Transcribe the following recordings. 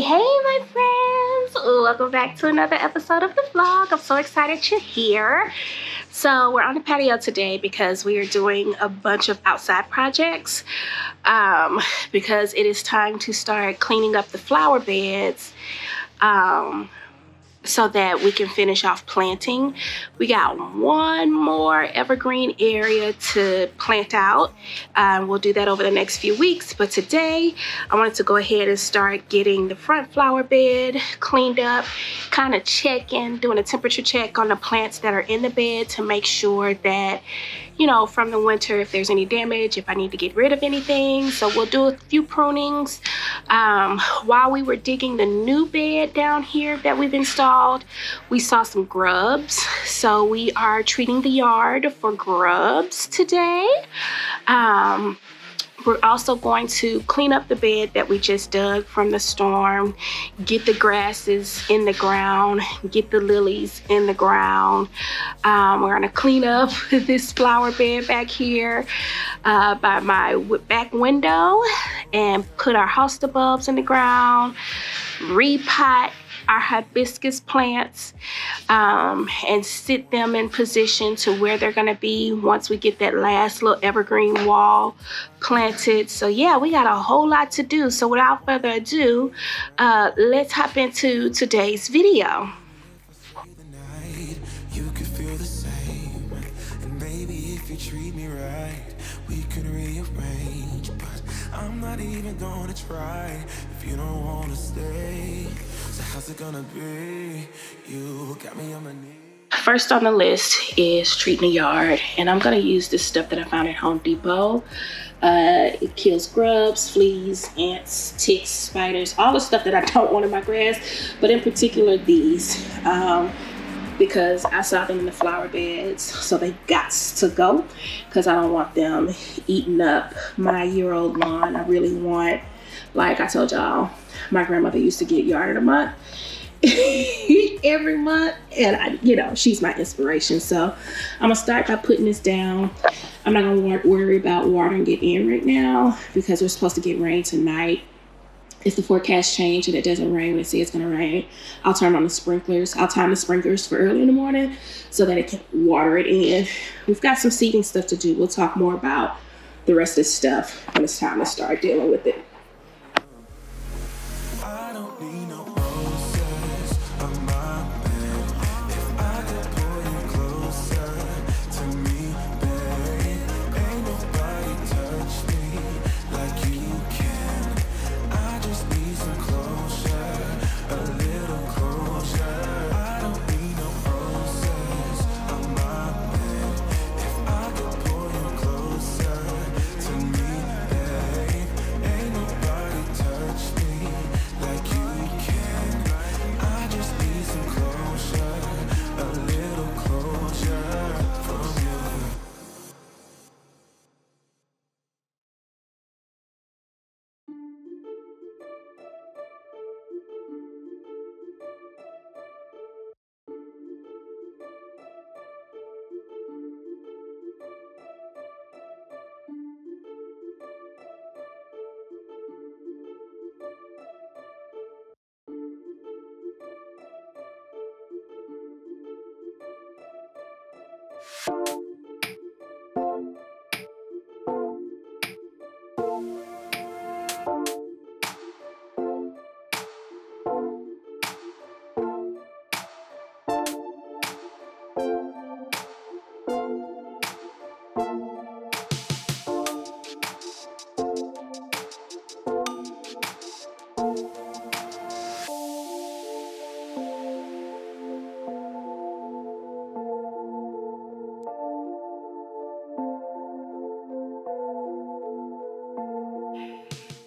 Hey, my friends, welcome back to another episode of the vlog. I'm so excited you're here. So we're on the patio today because we are doing a bunch of outside projects because it is time to start cleaning up the flower beds so that we can finish off planting. We got one more evergreen area to plant out. We'll do that over the next few weeks, but today I wanted to go ahead and start getting the front flower bed cleaned up, kind of checking, doing a temperature check on the plants that are in the bed to make sure that, you know, from the winter, if there's any damage, if I need to get rid of anything. So we'll do a few prunings. While we were digging the new bed down here that we've installed, we saw some grubs. So we are treating the yard for grubs today. We're also going to clean up the bed that we just dug from the storm, get the grasses in the ground, get the lilies in the ground. We're gonna clean up this flower bed back here by my back window and put our hosta bulbs in the ground, repot our hibiscus plants and sit them in position to where they're gonna be once we get that last little evergreen wall planted. So yeah, we got a whole lot to do. So without further ado, let's hop into today's video. You could feel the same, and baby, if you treat me right, we could rearrange, but I'm not even gonna try if you don't wanna stay. How's it gonna be? You got me on my knees. First on the list is treating the yard, and I'm gonna use this stuff that I found at Home Depot. It kills grubs, fleas, ants, ticks, spiders, all the stuff that I don't want in my grass, but in particular these, because I saw them in the flower beds, so they got to go, because I don't want them eating up my year-old lawn. I really want, like I told y'all, my grandmother used to get yarded a month, every month. And I, you know, she's my inspiration. So I'm gonna start by putting this down. I'm not gonna worry about watering it in right now because we're supposed to get rain tonight. If the forecast change and it doesn't rain when it says it's gonna rain, I'll turn on the sprinklers. I'll time the sprinklers for early in the morning so that it can water it in. We've got some seeding stuff to do. We'll talk more about the rest of this stuff when it's time to start dealing with it.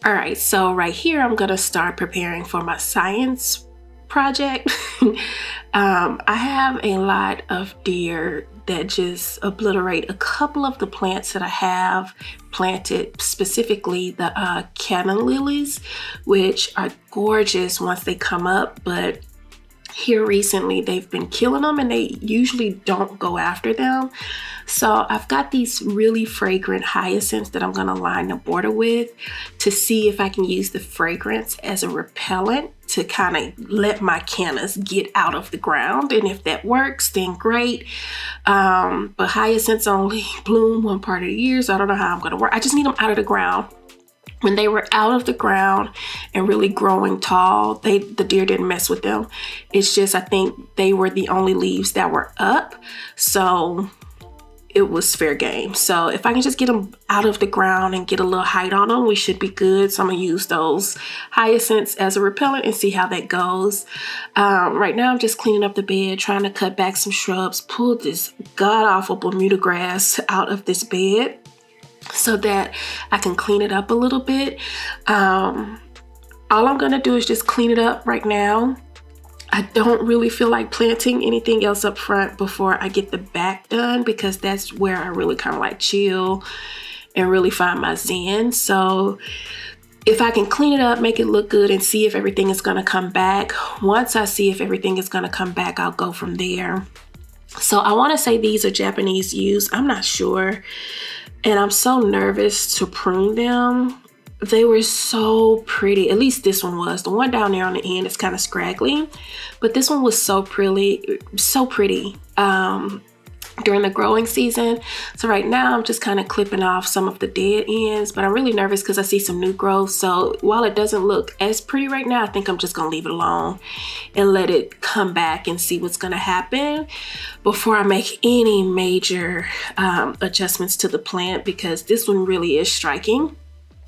All right, so right here, I'm gonna start preparing for my science project. I have a lot of deer that just obliterate a couple of the plants that I have planted, specifically the canna lilies, which are gorgeous once they come up, but Here recently, they've been killing them and they usually don't go after them. So I've got these really fragrant hyacinths that I'm going to line the border with to see if I can use the fragrance as a repellent to kind of let my cannas get out of the ground. And if that works, then great. But hyacinths only bloom one part of the year, so I don't know how I'm going to work. I just need them out of the ground. When they were out of the ground and really growing tall, the deer didn't mess with them. It's just, I think they were the only leaves that were up, so it was fair game. So if I can just get them out of the ground and get a little height on them, we should be good. So I'm gonna use those hyacinths as a repellent and see how that goes. Right now I'm just cleaning up the bed, trying to cut back some shrubs, pull this god-awful Bermuda grass out of this bed so that I can clean it up a little bit. All I'm gonna do is just clean it up right now. I don't really feel like planting anything else up front before I get the back done, because that's where I really kind of like chill and really find my zen. So if I can clean it up, make it look good, and see if everything is gonna come back. Once I see if everything is gonna come back, I'll go from there. So I wanna say these are Japanese yews, I'm not sure. And I'm so nervous to prune them. They were so pretty. At least this one was. The one down there on the end is kind of scraggly, but this one was so pretty, so pretty during the growing season. So right now I'm just kind of clipping off some of the dead ends, but I'm really nervous because I see some new growth. So while it doesn't look as pretty right now, I think I'm just gonna leave it alone and let it come back and see what's gonna happen before I make any major adjustments to the plant, because this one really is striking.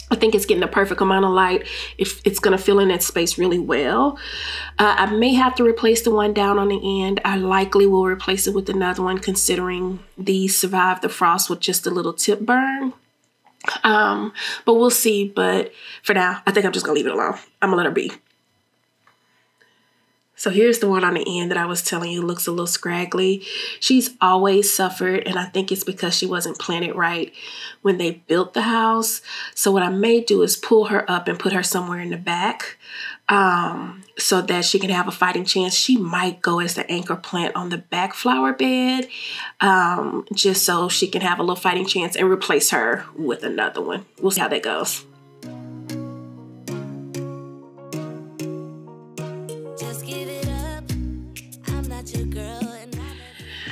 I think it's getting the perfect amount of light. If it's gonna fill in that space really well. I may have to replace the one down on the end. I likely will replace it with another one, considering these survived the frost with just a little tip burn. But we'll see. But for now, I think I'm just gonna leave it alone. I'm gonna let her be. So here's the one on the end that I was telling you looks a little scraggly. She's always suffered, and I think it's because she wasn't planted right when they built the house. So what I may do is pull her up and put her somewhere in the back so that she can have a fighting chance. She might go as the anchor plant on the back flower bed just so she can have a little fighting chance, and replace her with another one. We'll see how that goes.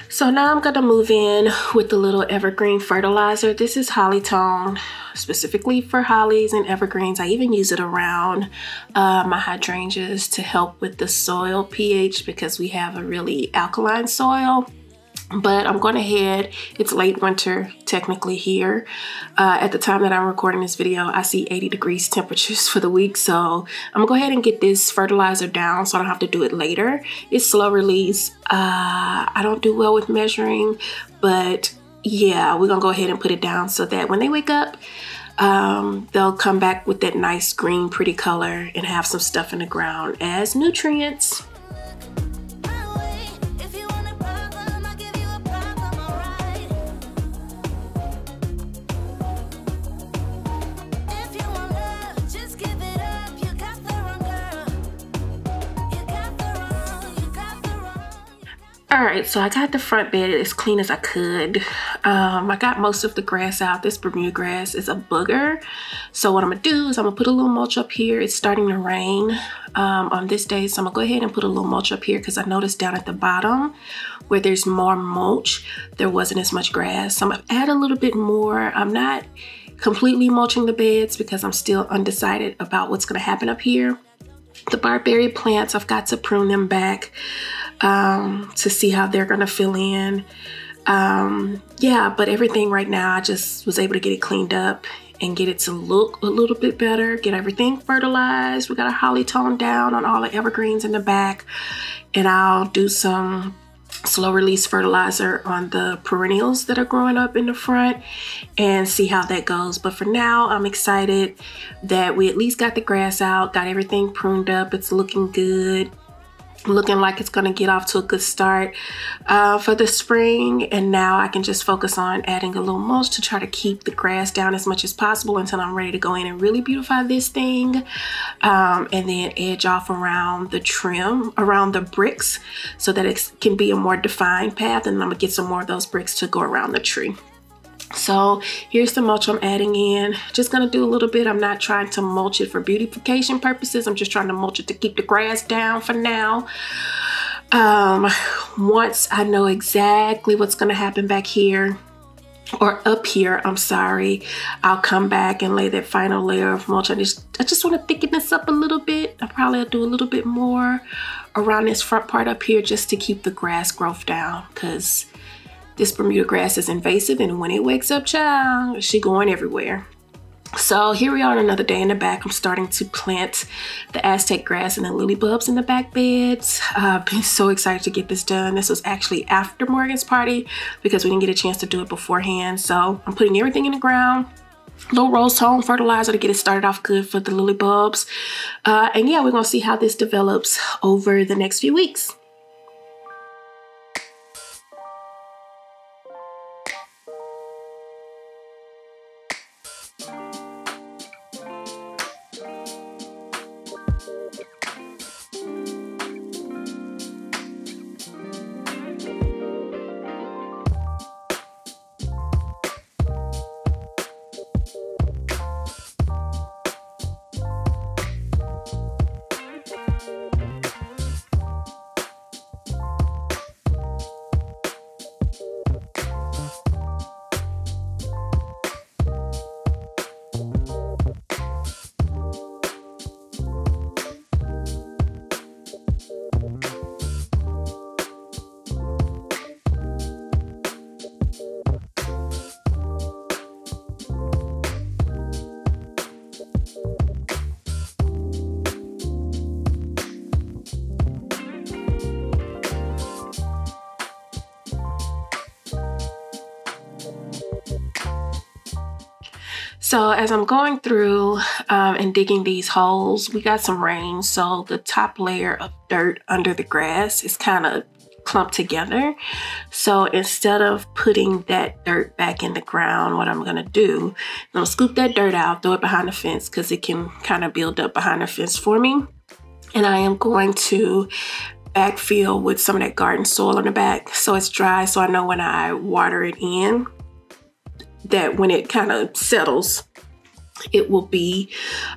So now I'm gonna move in with the little evergreen fertilizer. This is Hollytone, specifically for hollies and evergreens. I even use it around my hydrangeas to help with the soil pH, because we have a really alkaline soil. But I'm going ahead, it's late winter technically here. At the time that I'm recording this video, I see 80 degrees temperatures for the week. So I'm gonna go ahead and get this fertilizer down so I don't have to do it later. It's slow release. I don't do well with measuring, but yeah, we're gonna go ahead and put it down so that when they wake up, they'll come back with that nice green, pretty color and have some stuff in the ground as nutrients. All right, so I got the front bed as clean as I could. I got most of the grass out. This Bermuda grass is a booger. So what I'm gonna do is I'm gonna put a little mulch up here. It's starting to rain on this day. So I'm gonna go ahead and put a little mulch up here, because I noticed down at the bottom where there's more mulch, there wasn't as much grass. So I'm gonna add a little bit more. I'm not completely mulching the beds because I'm still undecided about what's gonna happen up here. The barberry plants, I've got to prune them back to see how they're gonna fill in. Yeah, but everything right now, I just was able to get it cleaned up and get it to look a little bit better, get everything fertilized. We got a Hollytone down on all the evergreens in the back, and I'll do some slow release fertilizer on the perennials that are growing up in the front and see how that goes. But for now, I'm excited that we at least got the grass out, got everything pruned up. It's looking good. looking like it's gonna get off to a good start for the spring. And now I can just focus on adding a little mulch to try to keep the grass down as much as possible until I'm ready to go in and really beautify this thing, and then edge off around the trim, around the bricks, so that it can be a more defined path. And I'm gonna get some more of those bricks to go around the tree. So here's the mulch I'm adding in. Just gonna do a little bit. I'm not trying to mulch it for beautification purposes. I'm just trying to mulch it to keep the grass down for now. Once I know exactly what's gonna happen back here, or up here, I'm sorry, I'll come back and lay that final layer of mulch. I just want to thicken this up a little bit. I'll probably do a little bit more around this front part up here just to keep the grass growth down, because this Bermuda grass is invasive, and when it wakes up, child, she going everywhere. So here we are on another day in the back. I'm starting to plant the Aztec grass and the lily bulbs in the back beds. I've been so excited to get this done. This was actually after Morgan's party because we didn't get a chance to do it beforehand. So I'm putting everything in the ground. Little Rose Home fertilizer to get it started off good for the lily bulbs. And yeah, we're gonna see how this develops over the next few weeks. So as I'm going through and digging these holes, we got some rain, so the top layer of dirt under the grass is kind of clumped together. So instead of putting that dirt back in the ground, what I'm gonna do, I'm gonna scoop that dirt out, throw it behind the fence because it can kind of build up behind the fence for me. And I am going to backfill with some of that garden soil on the back so it's dry, so I know when I water it in, that when it kind of settles, it will be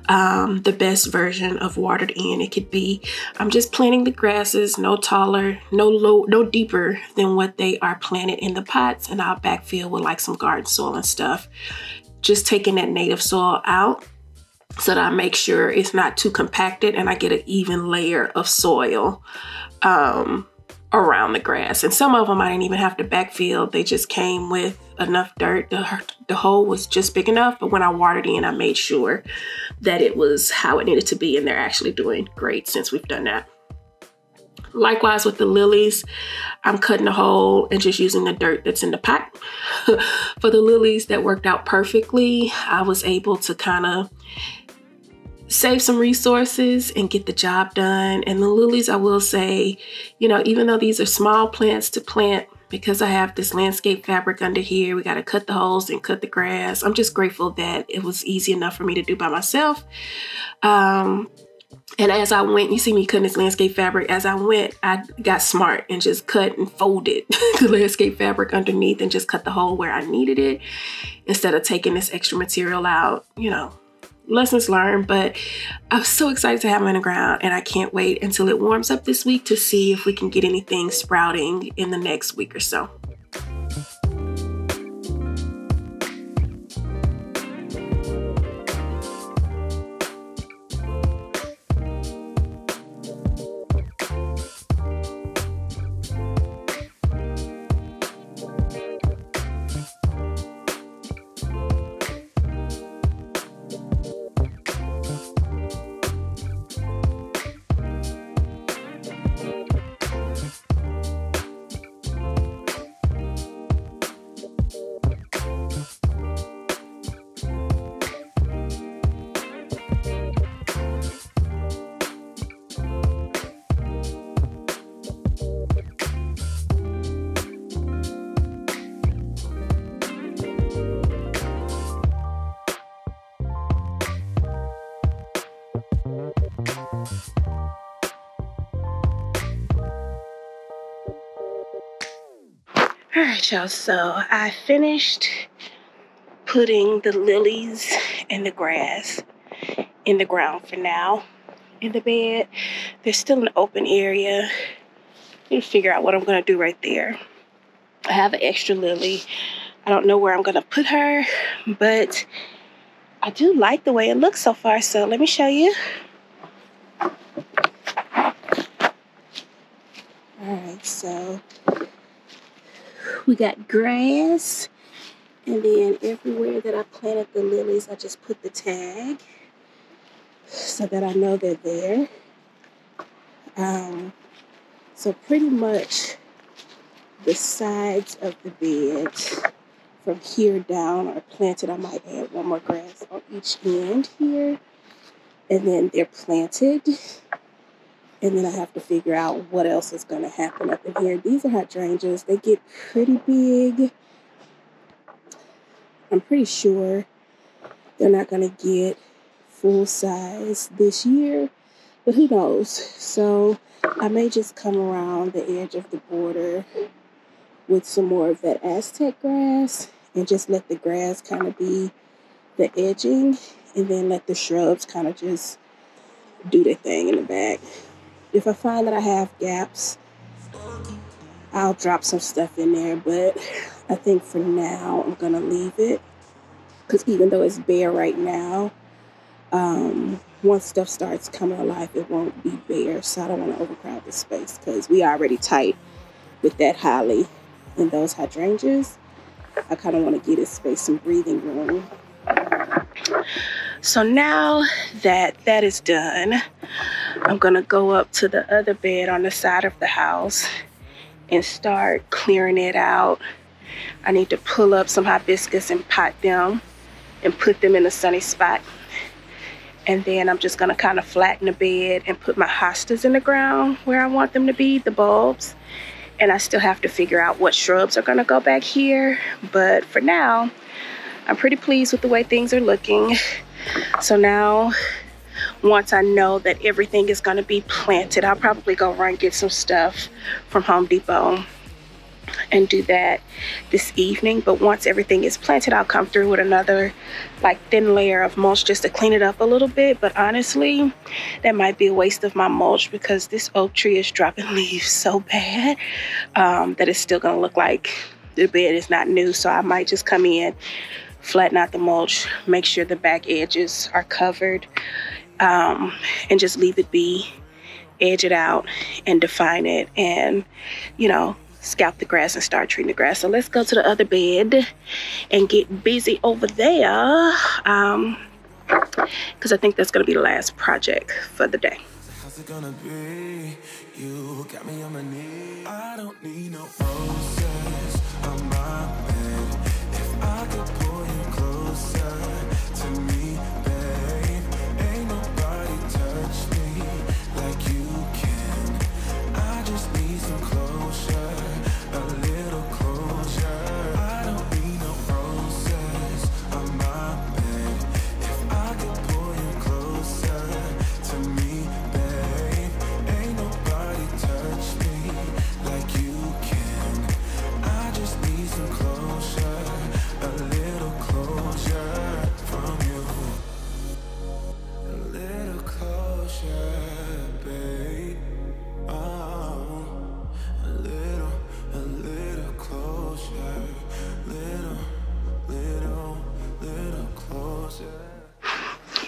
the best version of watered in it could be. I'm just planting the grasses no taller, no deeper than what they are planted in the pots, and I'll backfill with like some garden soil and stuff. Just taking that native soil out so that I make sure it's not too compacted and I get an even layer of soil around the grass. And some of them I didn't even have to backfill. They just came with enough dirt. The hole was just big enough, but when I watered in, I made sure that it was how it needed to be, and they're actually doing great since we've done that. Likewise with the lilies, I'm cutting a hole and just using the dirt that's in the pot. For the lilies, that worked out perfectly. I was able to kind of save some resources and get the job done. And the lilies, I will say, you know, even though these are small plants to plant, because I have this landscape fabric under here, we got to cut the holes and cut the grass. I'm just grateful that it was easy enough for me to do by myself. And as I went, you see me cutting this landscape fabric. As I went, I got smart and just cut and folded the landscape fabric underneath and just cut the hole where I needed it instead of taking this extra material out, you know. Lessons learned, but I'm so excited to have them in the ground, and I can't wait until it warms up this week to see if we can get anything sprouting in the next week or so. All right, y'all, so I finished putting the lilies and the grass in the ground for now. In the bed, there's still an open area. I need to figure out what I'm gonna do right there. I have an extra lily. I don't know where I'm gonna put her, but I do like the way it looks so far, so let me show you. All right, so we got grass, and then everywhere that I planted the lilies, I just put the tag so that I know they're there. So pretty much the sides of the bed from here down are planted. I might add one more grass on each end here, and then they're planted. And then I have to figure out what else is going to happen up in here. These are hydrangeas. They get pretty big. I'm pretty sure they're not going to get full size this year, but who knows? So I may just come around the edge of the border with some more of that Aztec grass and just let the grass kind of be the edging, and then let the shrubs kind of just do their thing in the back. If I find that I have gaps, I'll drop some stuff in there, but I think for now I'm gonna leave it, because even though it's bare right now, once stuff starts coming alive, it won't be bare. So I don't want to overcrowd the space, because we are already tight with that holly and those hydrangeas. I kind of want to give this space some breathing room. So now that that is done, I'm gonna go up to the other bed on the side of the house and start clearing it out. I need to pull up some hibiscus and pot them and put them in a sunny spot. And then I'm just gonna kind of flatten the bed and put my hostas in the ground where I want them to be, the bulbs. And I still have to figure out what shrubs are gonna go back here. But for now, I'm pretty pleased with the way things are looking. So now, once I know that everything is gonna be planted, I'll probably go run and get some stuff from Home Depot and do that this evening. But once everything is planted, I'll come through with another like thin layer of mulch just to clean it up a little bit. But honestly, that might be a waste of my mulch, because this oak tree is dropping leaves so bad that it's still gonna look like the bed is not new. So I might just come in, flatten out the mulch, make sure the back edges are covered, and just leave it be, edge it out and define it, and you know, scalp the grass and start treating the grass. So let's go to the other bed and get busy over there, because I think that's going to be the last project for the day. How's it gonna be? You got me on my knees. I don't need no roses on my bed. If I could pull you closer to me, babe, ain't nobody touch me like you can. I just need some closure.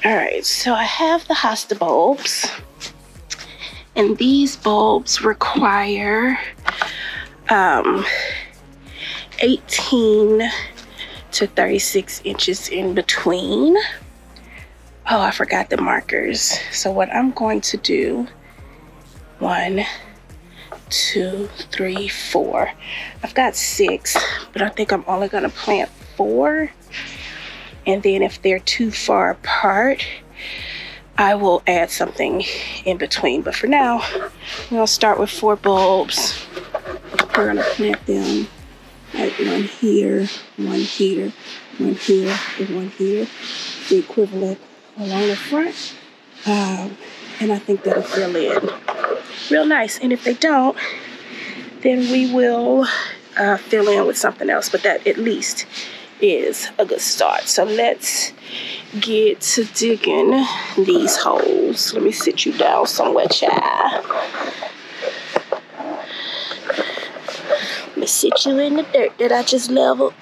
All right, so I have the hosta bulbs, and these bulbs require 18 to 36 inches in between. Oh, I forgot the markers. So what I'm going to do, 1, 2, 3, 4. I've got 6, but I think I'm only gonna plant 4. And then if they're too far apart, I will add something in between. But for now, we're gonna start with 4 bulbs. We're gonna plant them like one here, one here, one here, and one here. The equivalent along the front. And I think that'll fill in real nice. And if they don't, then we will fill in with something else, but that at least is a good start. So let's get to digging these holes. Let me sit you down somewhere, child. Let me sit you in the dirt that I just leveled.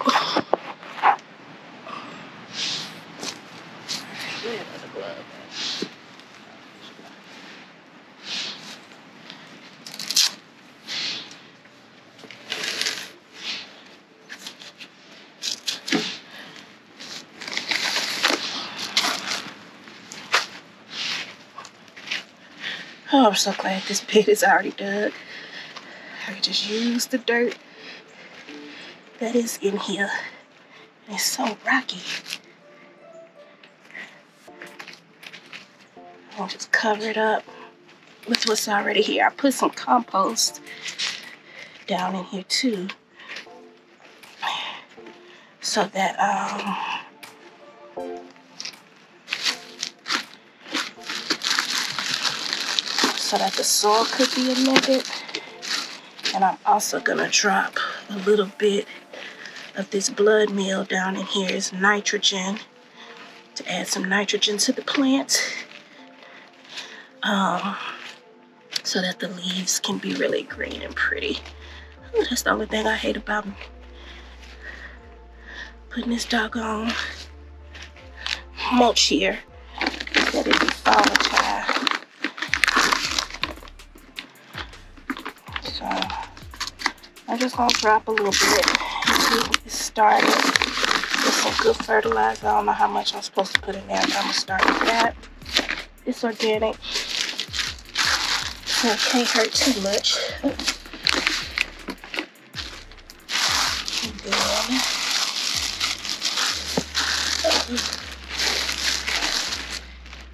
Oh, I'm so glad this pit is already dug. I can just use the dirt that is in here. It's so rocky. I'll just cover it up with what's already here. I put some compost down in here too, so that the soil could be amended. And I'm also gonna drop a little bit of this blood meal down in here. It's nitrogen, to add some nitrogen to the plant, so that the leaves can be really green and pretty. Ooh, that's the only thing I hate about putting this doggone mulch here, that it be falling. I'm just gonna drop a little bit and get started with some good fertilizer. I don't know how much I'm supposed to put in there, but I'm gonna start with that. It's organic, so it can't hurt too much. And then,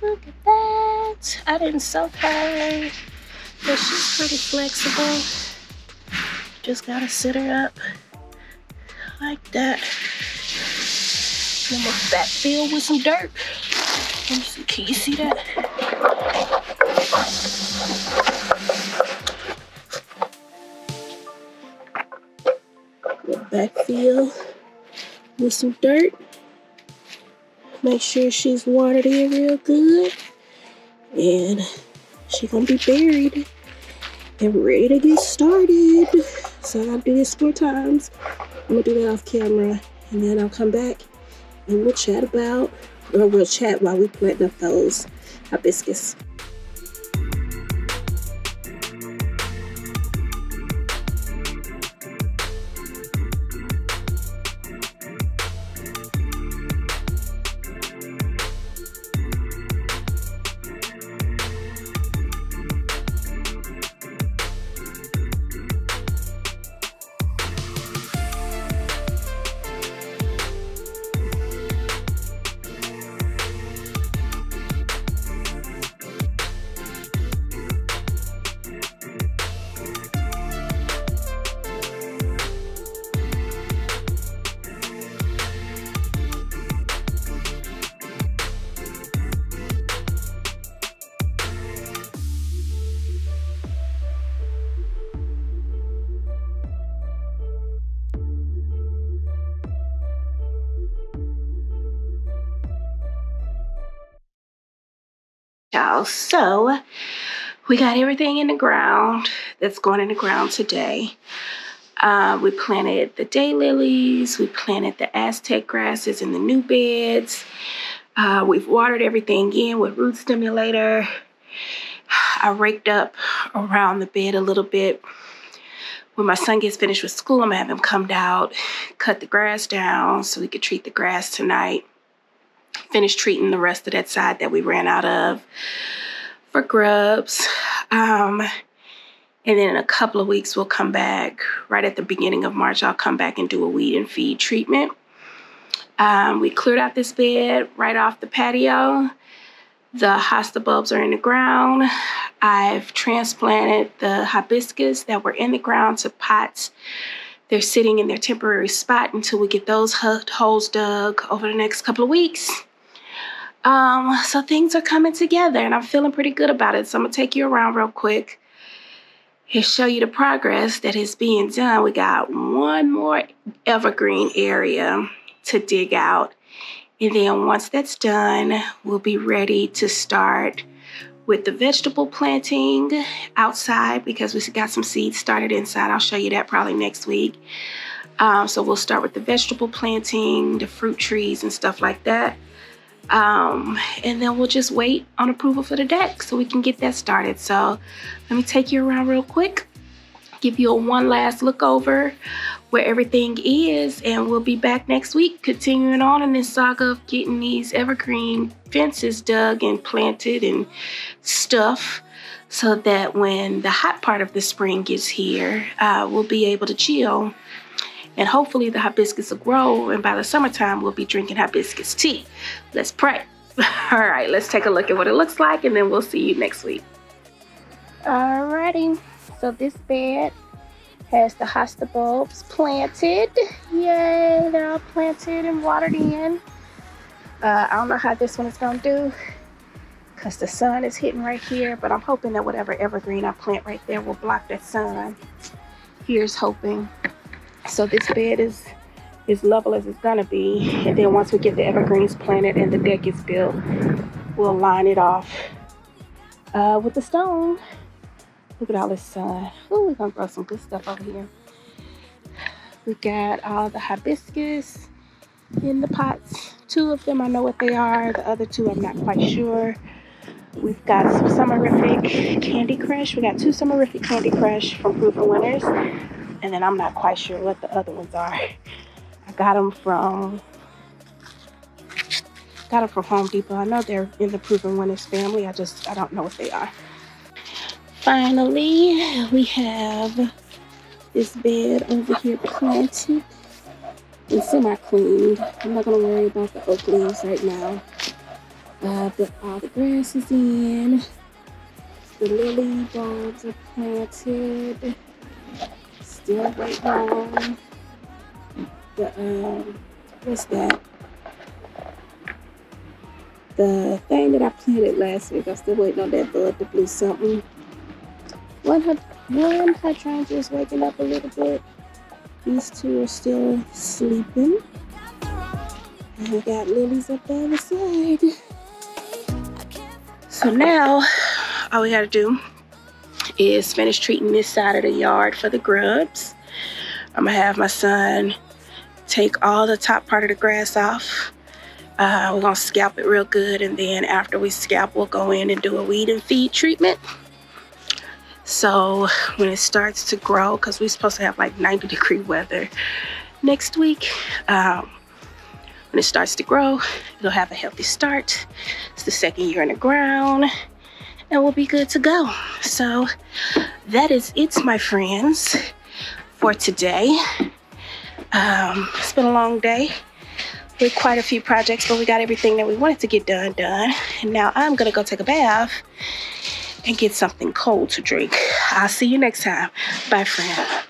look at that. I didn't soak her, but she's pretty flexible. Just gotta sit her up like that. I'm gonna backfill with some dirt. Let me see, can you see that? Backfill with some dirt. Make sure she's watered in real good. And she's gonna be buried and ready to get started. So I'll do this 4 times. I'm gonna do that off camera, and then I'll come back and we'll chat while we plant up those hibiscus. So we got everything in the ground that's going in the ground today. We planted the daylilies, we planted the Aztec grasses in the new beds. We've watered everything in with root stimulator. I raked up around the bed a little bit. When my son gets finished with school, I'm gonna have him come out, cut the grass down so we could treat the grass tonight. Finished treating the rest of that side that we ran out of for grubs. And then in a couple of weeks, we'll come back. Right at the beginning of March, I'll come back and do a weed and feed treatment. We cleared out this bed right off the patio. The hosta bulbs are in the ground. I've transplanted the hibiscus that were in the ground to pots. They're sitting in their temporary spot until we get those holes dug over the next couple of weeks. So things are coming together, and I'm feeling pretty good about it. So I'm gonna take you around real quick He'll show you the progress that is being done. We got one more evergreen area to dig out. And then once that's done, we'll be ready to start with the vegetable planting outside because we got some seeds started inside. I'll show you that probably next week. So we'll start with the vegetable planting, the fruit trees and stuff like that. And then we'll just wait on approval for the deck so we can get that started. So let me take you around real quick, give you a one last look over where everything is, and we'll be back next week continuing on in this saga of getting these evergreen fences dug and planted and stuff so that when the hot part of the spring gets here, we'll be able to chill. And hopefully the hibiscus will grow, and by the summertime, we'll be drinking hibiscus tea. Let's pray. All right, let's take a look at what it looks like, and then we'll see you next week. All righty, so this bed has the hosta bulbs planted. Yay, they're all planted and watered in. I don't know how this one is gonna do because the sun is hitting right here, but I'm hoping that whatever evergreen I plant right there will block that sun. Here's hoping. So this bed is as level as it's gonna be. And then once we get the evergreens planted and the deck is built, we'll line it off with the stone. Look at all this sun. Ooh, we're gonna grow some good stuff over here. We got all the hibiscus in the pots. Two of them, I know what they are. The other two, I'm not quite sure. We've got some Summerific Candy Crush. We got two Summerific Candy Crush from Proven Winners. And then I'm not quite sure what the other ones are. I got them from Home Depot. I know they're in the Proven Winners family. I don't know what they are. Finally, we have this bed over here planted and semi-cleaned. I'm not gonna worry about the oak leaves right now. But all the grass is in. The lily bulbs are planted. Still right on the what's that? The thing that I planted last week. I'm still waiting on that bud to do something. One hydrangea is waking up a little bit. These two are still sleeping. And we got lilies up on the side. So now all we gotta do is finish treating this side of the yard for the grubs. I'm gonna have my son take all the top part of the grass off. We're gonna scalp it real good, and then after we scalp, we'll go in and do a weed and feed treatment. So when it starts to grow, because we're supposed to have like 90-degree weather next week, when it starts to grow, it'll have a healthy start. It's the second year in the ground, and we'll be good to go. So that is it, my friends, for today. It's been a long day with quite a few projects, but we got everything that we wanted to get done. And now I'm gonna go take a bath and get something cold to drink. I'll see you next time. Bye, friend.